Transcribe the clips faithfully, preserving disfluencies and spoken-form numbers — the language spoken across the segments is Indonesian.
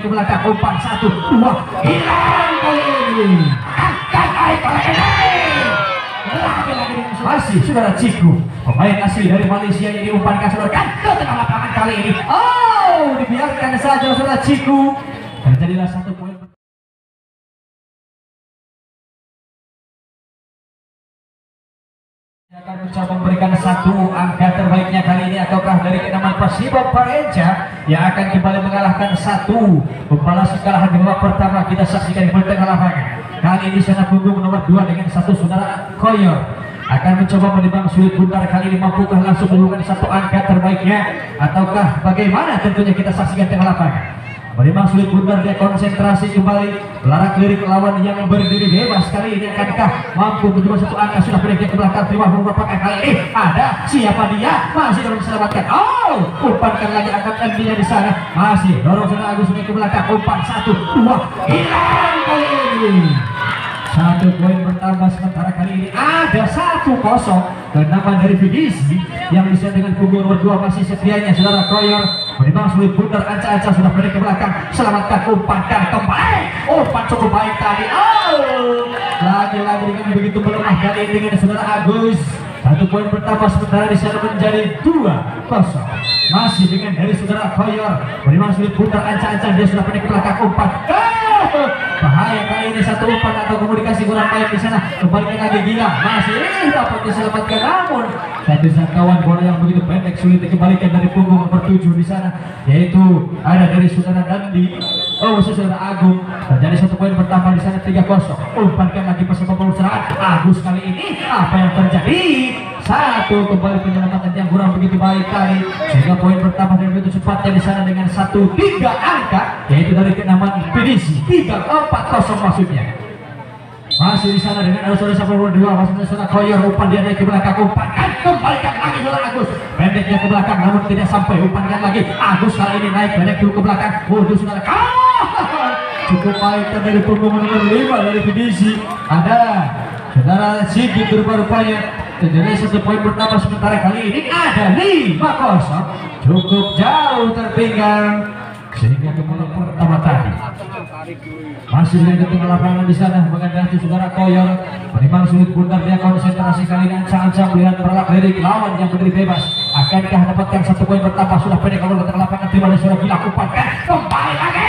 itu meledak umpan satu dua hilang kali angkat air masih saudara C I K U pemain asli dari Malaysia yang diumpankan seluruhkan ke tengah lapangan kali ini. Oh, dibiarkan saja saudara C I K U, terjadilah satu poin. Akan mencoba memberikan satu angka terbaiknya kali ini ataukah dari kenaman Pasibab Parenca yang akan kembali mengalahkan satu membalas kekalahan di babak pertama. Kita saksikan di tengah lapangan kali ini sana punggung nomor dua dengan satu saudara Koyor akan mencoba menimbang sulit bundar kali ini, mampukah langsung menurunkan satu angka terbaiknya ataukah bagaimana, tentunya kita saksikan tengah lapangan. Menimbang sulit bundar, dia konsentrasi kembali melarak lirik lawan yang berdiri bebas kali ini, akankah mampu mencoba satu angka? Sudah bergerak ke belakang, terima beberapa kali ini ada siapa dia masih dalam diselamatkan. Oh, umpankan lagi akan tendinya di sana, masih dorong saudara Agus ke belakang, umpan satu dua hilang kali ini. Satu poin bertambah sementara kali ini ada satu kosong kenapa dari Vidici yang bisa dengan punggung nomor dua masih setianya saudara Koyor. Menimbang sulit bundar, anca-anca sudah balik ke belakang, selamatkan umpankan kembali, umpan cukup baik tadi. Oh, lagi-lagi dengan begitu melemah kali ini dengan saudara Agus, satu poin pertama sementara di sana menjadi dua kosong. Masih dengan dari saudara Koyor, menimbang sulit bundar, anca-anca dia sudah balik ke belakang, umpan oh, bahaya kali ini satu umpan atau komunikasi kurang baik di sana, kembali lagi Gilang masih dapat diselamatkan namun. Tadi sangkawan bola yang begitu pendek sulit dikembalikan dari punggung nomor tujuh di sana, yaitu ada dari saudara Dandi. Oh, saudara Agung terjadi satu poin pertama di sana tiga kosong. Umpankan lagi Pasibab Parenca Agus kali ini, apa yang terjadi? Satu kembali penyelamatan yang kurang begitu baik kali sehingga poin pertama dan begitu cepatnya di sana dengan satu tiga angka, yaitu dari kenaman Vidici tiga empat nol maksudnya. Masih di sana dengan saudara Sapul dua masih saudara Koyor, umpan dia naik ke belakang, umpankan kembalikan lagi saudara Agus, pendeknya ke belakang namun tidak sampai, umpankan lagi Agus kali ini naik pendek dulu ke belakang, waduh saudara kau cukup baik dari punggung nomor lima dari Vidici. Ada saudara Sigit rupa-rupanya terjadi satu poin pertama sementara kali ini ada lima kosong, cukup jauh tertinggal sehingga kemudian pertama tadi. Masih di tengah lapangan di sana menghadapi saudara Koyor, menimbang sulit bundar, dia konsentrasi kali ini ancam-ancam melihat perlak lirik lawan yang berdiri bebas, akankah dapatkan satu poin pertama? Sudah pendek kalau tengah lapangan tiba dari saudara Gilang, umpankan kembali lagi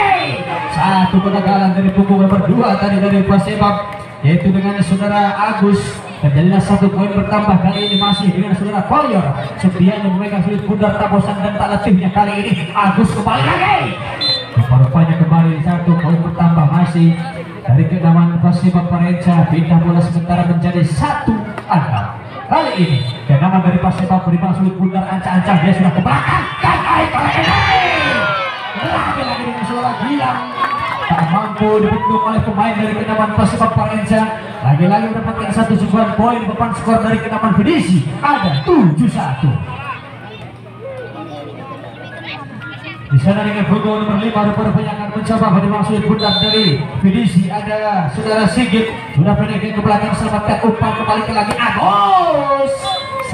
satu penagalan dari punggung nomor dua tadi dari Pasibab, yaitu dengan saudara Agus. Terjadilah satu poin bertambah kali ini masih dengan saudara Koyor, setianya mereka sulit bundar tak bosan dan tak letihnya kali ini. Agus kembali lagi, rupa-rupanya kembali satu poin bertambah masih dari kedaman Pasibab Parenca, pindah bola sementara menjadi satu angka kali ini. Kedaman dari Pasibab Parenca sulit bundar, anca-anca dia sudah ke belakang dan air lagi-lagi dengan saudara Gilang tak mampu dibendung oleh pemain dari kedaman Pasibab Parenca. Lagi-lagi mendapatkan satu susulan poin depan skor dari kenaman Vidici ada tujuh satu. Di sana dengan punggung nomor lima rupa-rupanya akan mencoba menimbang sulit bundar dari Vidici, ada saudara Sigit sudah pendek ke belakang, selamatkan umpan kembali ke lagi Agus,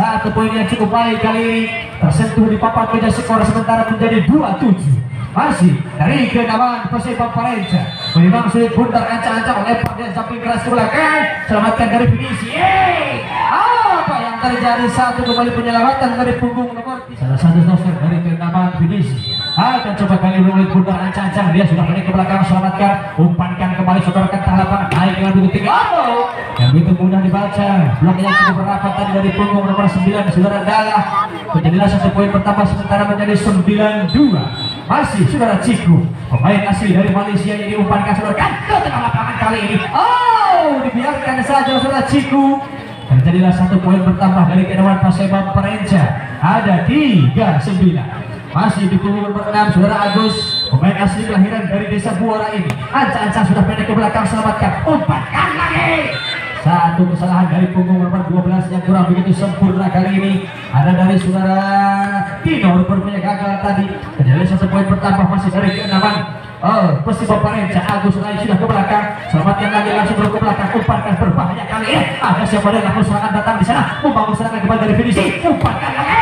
satu poin yang cukup baik kali ini tersentuh di papan meja skor sementara menjadi dua tujuh. Masih dari kenaman Pasibab Parenca, menimbang sulit bundar, ancang-ancang lempar dan samping keras ke belakang, selamatkan dari Vidici. Apa yang terjadi? Satu kembali penyelamatan dari punggung nomor salah satu noser dari kenaman Vidici akan coba kali sulit bundar, ancang-ancang dia sudah balik ke belakang, selamatkan umpankan kembali saudara ke lapangan naik dengan begitu tinggi yang begitu mudah dibaca bloknya cukup rapat tadi dari punggung nomor sembilan saudara Dalah. Terjadilah satu poin pertama sementara menjadi sembilan dua. Masih saudara C I K U pemain asli dari Malaysia yang diumpankan saudara ke tengah lapangan kali ini. Oh, dibiarkan saja saudara C I K U, terjadilah satu poin bertambah dari kedaman Pasibab Parenca ada tiga sembilan. Masih di punggung nomor enam saudara Agus pemain asli kelahiran dari desa Buara ini, anca-anca sudah pendek ke belakang, selamatkan umpankan lagi satu kesalahan dari punggung nomor dua belas yang kurang begitu sempurna kali ini ada dari saudara Tino rupanya gagal tadi. Terjadi satu poin pertambah masih dari keenaman oh, Pasibab Parenca, Agus Rai sudah ke belakang, selamatkan lagi langsung ke belakang, umpankan berbahaya kali ini, ada siapa dia langsung serangan datang di sana, membangun serangan kembali dari Vidici, umpankan lagi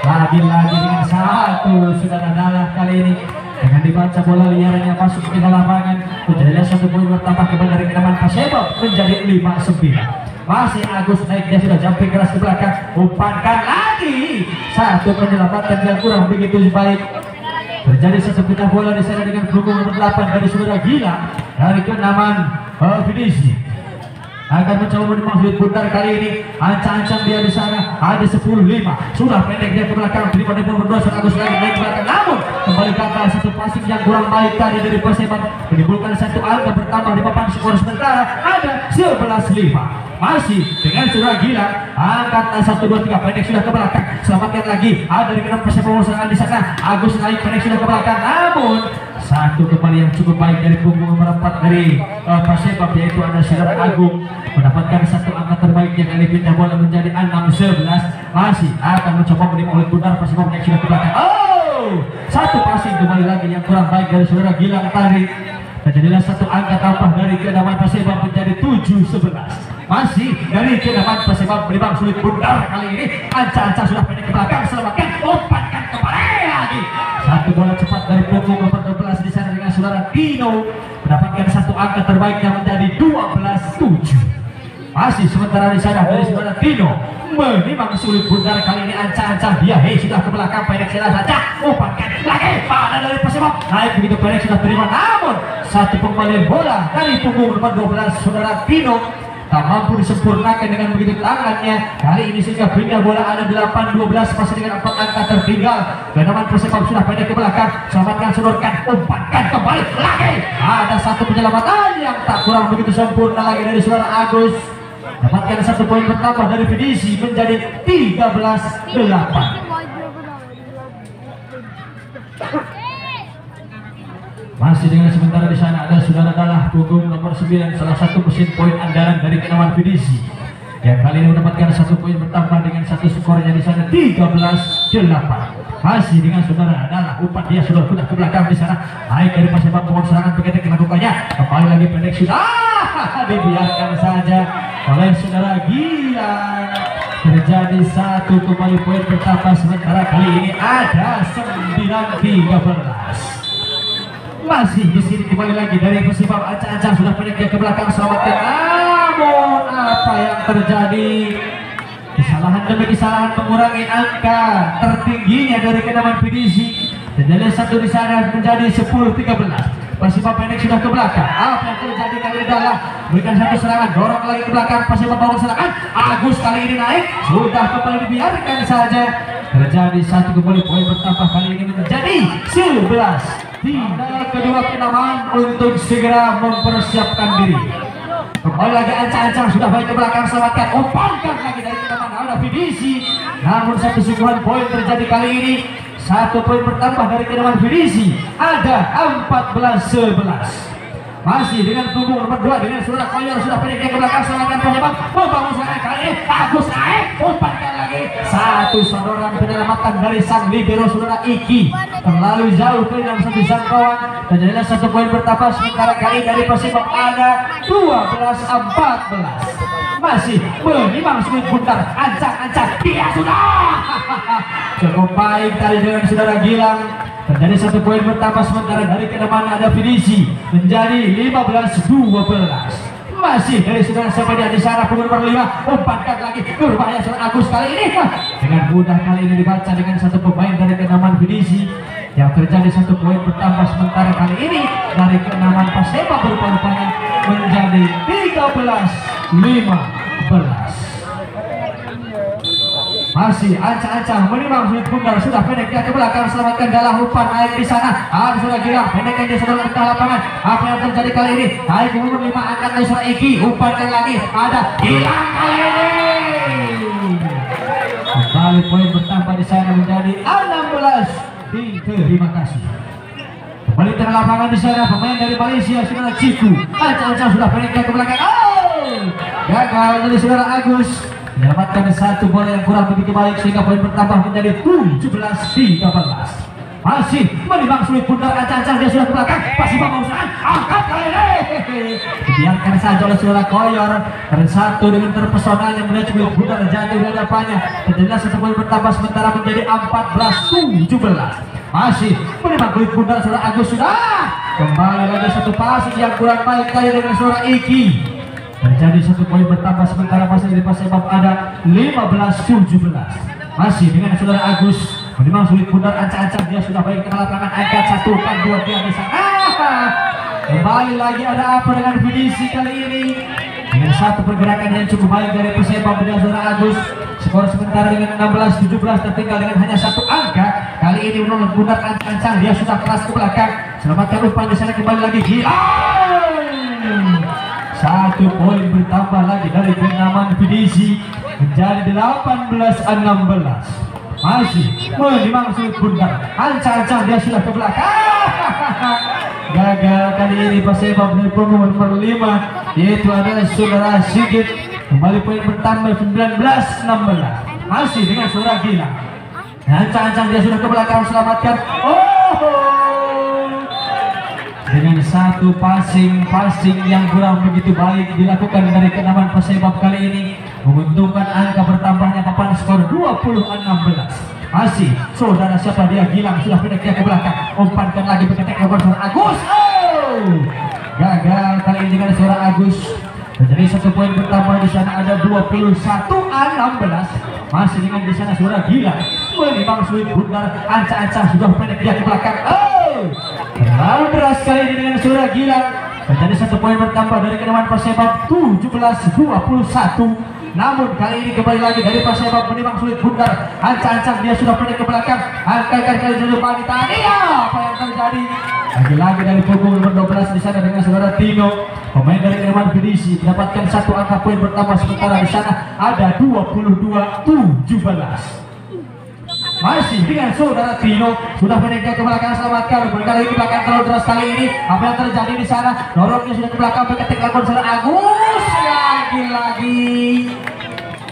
lagi-lagi dengan satu saudara Dalah kali ini. Dengan dibaca bola liarnya masuk ke lapangan, menjadilah satu poin bertambah kepada rekaman Pasibab menjadi lima sembilan. Masih Agus naik, dia sudah jumping keras ke belakang, umpankan lagi. Satu penyelamatan yang kurang begitu baik. Terjadi sesempitnya bola di sana dengan punggung delapan dari saudara Gilang dari kenaman Vidici. Akan mencoba menemui putar kali ini, ancang-ancang dia di sana, ada sepuluh lima, sudah pendek dia ke belakang, terima dari nomor dua Agus lagi naik ke belakang, namun kembali ke atas satu passing yang kurang baik tadi dari Pasibab menimbulkan satu angka bertambah di papan skor sementara ada sebelas lima. Masih dengan surah gila angkat satu dua tiga pendek sudah ke belakang, selamatkan lagi ada di dalam Pasibab pengurusan di sana, Agus naik pendek sudah ke belakang, namun satu kembali yang cukup baik dari punggung nomor empat dari uh, Pasibab yaitu ada Siram Agung mendapatkan satu angka terbaik yang dipindah bola menjadi enam sebelas. Masih akan mencoba menipu oleh Bundar Pasibab naik sudah ke belakang, oh satu passing kembali lagi yang kurang baik dari saudara Gilang tadi. Terjadilah satu angka tambah dari kedaman Pasibab menjadi tujuh sebelas. Masih dari kedaman Pasibab beribang sulit Bundar kali ini, ancang-ancang sudah pendek ke belakang, selamatkan, umpankan kembali lagi. Satu bola cepat dari punggung nomor dua belas di sana dengan saudara Dino mendapatkan satu angka terbaik yang menjadi dua belas tujuh. Masih sementara di sana dari saudara Dino menimang sulit Bundar kali ini, ancang-ancang dia hei sudah ke belakang pendek saja, umpankan lagi pada dari Pasibab naik begitu pendek sudah terima, namun satu pembalian bola dari punggung nomor dua belas saudara Dino tak mampu disempurnakan dengan begitu tangannya kali ini sehingga pindah bola ada delapan dua belas masih dengan empat angka tertinggal. Kedaman Pasibab sudah pendek ke belakang, selamatkan, sudutkan, umpankan kembali lagi, ada satu penyelamatan yang tak kurang begitu sempurna lagi dari saudara Agus, dapatkan satu poin bertambah dari Vidici menjadi tiga belas delapan. Masih dengan sementara di sana ada saudara Dalah punggung nomor sembilan, salah satu mesin poin andalan dari kenaman Vidici yang kali ini mendapatkan satu poin bertambah dengan satu skornya di sana tiga belas delapan. Masih dengan saudara Dalah, umpan dia sudah pindah ke belakang di sana, naik dari Pasibab mohon serangan begitu dilakukannya, kembali lagi pendek sudah dibiarkan saja oleh saudara Gilang. Terjadi satu kembali poin bertambah sementara kali ini ada sembilan tiga belas. Masih di sini kembali lagi dari Pasibab, ancang-ancang sudah pendek dia ke belakang, selamatkan, namun apa yang terjadi? Kesalahan demi kesalahan mengurangi angka tertingginya dari kedaman Vidici. Terjadi satu di sana menjadi sepuluh tiga belas. Pasibab pendek sudah ke belakang, apa yang terjadi kali ini adalah berikan satu serangan, dorong lagi ke belakang Pasibab bangun serangan, Agus kali ini naik sudah kembali dibiarkan saja. Terjadi satu kembali poin bertambah kali ini menjadi sebelas. Tanda kedua kenaman untuk segera mempersiapkan diri. Kembali lagi ancang-ancang sudah baik ke belakang, selamatkan, umpankan lagi dari kenaman ada Vidici. Namun satu sungguhan poin terjadi kali ini, satu poin bertambah dari kenaman Vidici ada empat belas sebelas. Masih dengan punggung nomor dua dengan saudara Koyor sudah pendek ke belakang, selamatkan Pasibab membangun serangan kali ini, Agus naik, umpankan lagi, satu sadoran penyelamatan dari sang libero saudara Iki terlalu jauh ke dalam satu jangkauan. Terjadilah satu poin bertambah sementara kali dari Pasibab ada dua belas empat belas. Masih menimang sulit Bundar, ancang-ancang dia sudah cukup baik tadi dengan saudara Gilang. Terjadi satu poin bertambah sementara dari kedaman ada Vidici menjadi lima belas dua belas. Masih dari saudara Sepedia di sana punggung nomor lima, umpankan lagi, berbahaya saudara Agus kali ini dengan mudah kali ini dibaca dengan satu pemain dari kedaman Vidici yang terjadi satu poin bertambah sementara kali ini dari kedaman Pasibab berupaya menjadi tiga belas lima belas. Masih ancang-ancang menimang sulit Bundar sudah pendek dia ke belakang, selamatkan Dalah, umpan naik di sana, ah sudah Gilang pendekkan dia sudah ke lapangan, apa yang terjadi kali ini? Naik umur lima angkat dari surat Iki, umpankan lagi ada Gilang kali ini, kembali poin bertambah di sana menjadi enam belas. Terima kasih. Kembali ke lapangan di sana pemain dari Malaysia saudara C I K U, ancang-ancang sudah pendek dia ke belakang, oh gagal dari saudara Agus mendapatkan satu bola yang kurang begitu baik sehingga poin bertambah menjadi tujuh belas tiga belas. Masih menimbang sulit Bundar, ancang-ancang dia sudah ke belakang, Pasibab mau serangan, angkat kali dibiarkan saja oleh saudara Koyor. Tersatu dengan terpesonanya melihat sulit Bundar jatuh di hadapannya. Terjadilah satu poin bertambah sementara menjadi empat belas tujuh belas. masih melipat belit bundar saudara Agus sudah kembali lagi satu pasir yang kurang baik kali dengan saudara Iki. Terjadi satu poin bertambah sementara masih di Pasibab ada lima belas tujuh belas. Masih dengan saudara Agus memang sulit bundar ancang-ancang dia sudah baik ke lapangan angkat satu empat dua dia bisa. Ah, kembali lagi ada apa dengan Vidici kali ini? Dengan satu pergerakan yang cukup baik dari Pasibab dan saudara Agus. Skor sementara dengan enam belas tujuh belas tertinggal dengan hanya satu angka. Kali ini menolak bundar ancang-ancang dia sudah keras ke belakang. Selamatkan umpan di sana kembali lagi Gilang. Satu poin bertambah lagi dari kemenangan Vidici menjadi delapan belas enam belas. Masih menimang sulit bundar ancang-ancang dia sudah ke belakang. Gagal kali ini Pasibab dari punggung nomor lima yaitu adalah saudara Sigit. Kembali poin bertambah sembilan belas enam belas. Masih dengan saudara Gilang ancang-ancang dia sudah ke belakang. Selamatkan oh dengan satu passing-passing yang kurang begitu baik dilakukan dari kenaman Pasibab kali ini menguntungkan angka bertambahnya papan skor dua puluh enam belas. Masih saudara siapa dia Gilang sudah pindah ke belakang umpankan lagi berketek nomor saudara Agus. Oh, gagal kali ini dengan saudara Agus. Jadi satu poin bertambah di sana ada dua puluh satu enam belas. Masih dengan di sana saudara Gilang menimbang sulit bundar ancang-ancang sudah pindah ke belakang. Oh, terlalu keras kali ini dengan saudara Gilang. Terjadi satu poin bertambah dari kemenangan Pasibab tujuh belas dua puluh satu. Namun kali ini kembali lagi dari Pasibab menimbang sulit bundar ancang-ancang dia sudah pendek ke belakang. Angkaikan kali ini Panita. Iya, apa yang terjadi? Lagi-lagi dari punggung nomor dua belas di sana dengan saudara Tino. Pemain dari kemenangan Vidici mendapatkan satu angka poin bertambah sementara di sana ada dua puluh dua tujuh belas. Masih dengan saudara Tino sudah menengah ke belakang. Selamatkan berkali ke belakang terlalu deras kali ini. Apa yang terjadi di sana? Dorongnya sudah ke belakang berketik lawan saudara Agus. Lagi-lagi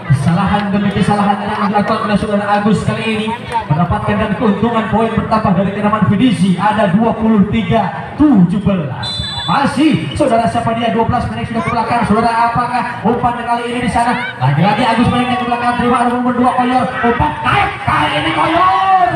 kesalahan demi kesalahan yang dilakukan oleh saudara Agus kali ini mendapatkan dan keuntungan poin bertambah dari kemenangan Vidici ada dua puluh tiga tujuh belas. Masih saudara siapa dia dua belas menit sudah ke belakang. Saudara apakah umpan kali ini di sana? Lagi-lagi Agus menit ke belakang terima nomor dua Koyor. Umpan naik kali ini Koyor.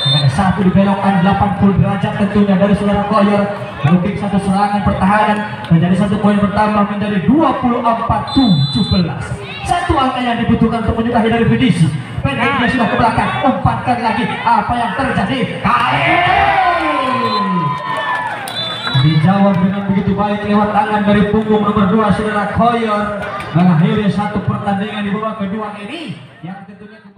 Dengan satu dibelokkan delapan puluh derajat tentunya dari saudara Koyor. Melukis satu serangan pertahanan menjadi satu poin pertama menjadi dua puluh empat tujuh belas. Satu angka yang dibutuhkan untuk menyudahi dari Vidici. Peneknya sudah ke belakang. Umpan kali lagi apa yang terjadi? Kain. Dijawab dengan begitu baik lewat tangan dari punggung nomor dua saudara Koyor. Mengakhiri satu pertandingan di babak kedua ini yang tentunya